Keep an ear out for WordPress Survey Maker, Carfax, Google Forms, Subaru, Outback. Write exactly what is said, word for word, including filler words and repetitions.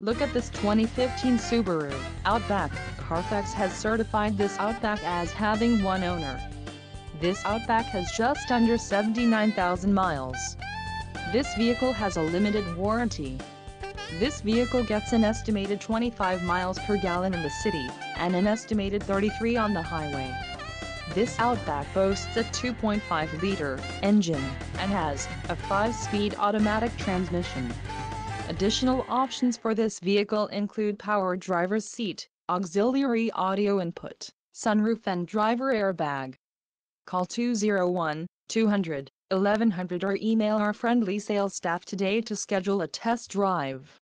Look at this twenty fifteen Subaru Outback. Carfax has certified this Outback as having one owner. This Outback has just under seventy-nine thousand miles. This vehicle has a limited warranty. This vehicle gets an estimated twenty-five miles per gallon in the city, and an estimated thirty-three on the highway. This Outback boasts a two point five liter engine, and has a five speed automatic transmission. Additional options for this vehicle include power driver's seat, auxiliary audio input, sunroof and driver airbag. Call two oh one, two hundred, eleven hundred or email our friendly sales staff today to schedule a test drive.